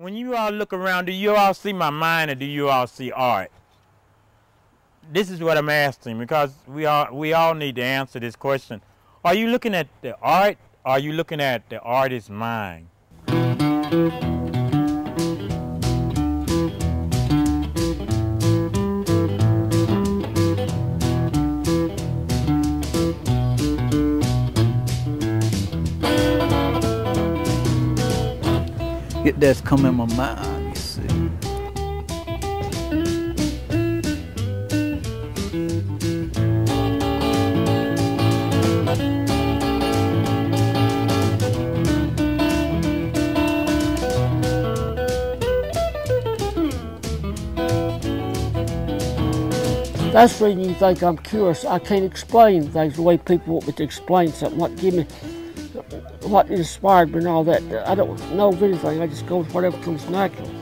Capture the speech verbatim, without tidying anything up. When you all look around, do you all see my mind or do you all see art? This is what I'm asking, because we all, we all need to answer this question. Are you looking at the art? Or are you looking at the artist's mind? It does come in my mind, you see. That's when you think I'm curious. I can't explain things the way people want me to explain something. What give me What inspired me and all that. I don't know of anything, I just go with whatever comes natural.